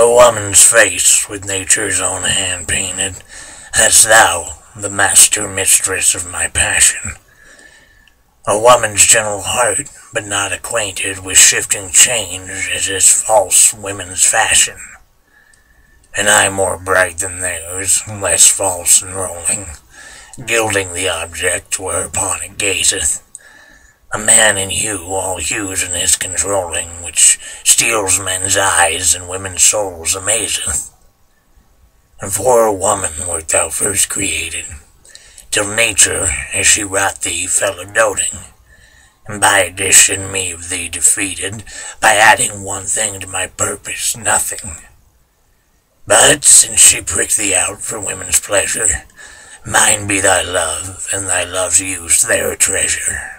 a woman's face with nature's own hand painted, hast thou, the master mistress of my passion. A woman's gentle heart, but not acquainted with shifting change, is this false women's fashion. An eye more bright than theirs, less false and rolling, gilding the object whereupon it gazeth. A man in hue, all hues in his controlling, which steals men's eyes and women's souls amazeth. And for a woman wert thou first created, till nature, as she wrought thee, fell a doting, and by addition me of thee defeated, by adding one thing to my purpose, nothing. But since she pricked thee out for women's pleasure, mine be thy love, and thy love's use their treasure.